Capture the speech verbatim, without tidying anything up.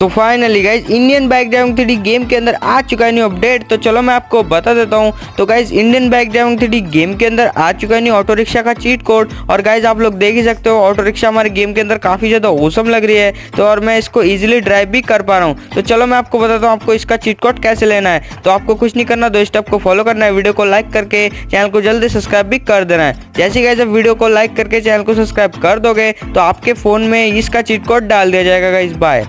तो finally guys Indian bike driving three D game के अंदर आ चुका है न्यू अपडेट। तो चलो मैं आपको बता देता हूँ। तो guys Indian bike driving three D game के अंदर आ चुका है न्यू ऑटो रिक्शा का चीट कोड। और गाइज आप लोग देख ही सकते हो ऑटो रिक्शा हमारे गेम के अंदर काफ़ी ज़्यादा औसम लग रही है। तो और मैं इसको ईजिली ड्राइव भी कर पा रहा हूँ। तो चलो मैं आपको बताता हूँ आपको इसका चीट कोड कैसे लेना है। तो आपको कुछ नहीं करना, दो स्टेप को फॉलो करना है, वीडियो को लाइक करके चैनल को जल्दी सब्सक्राइब भी कर देना है। जैसे गाइज आप वीडियो को लाइक करके चैनल को सब्सक्राइब कर दोगे तो आपके फ़ोन में इसका चीट कोड डाल दिया जाएगा गाइज। बाय।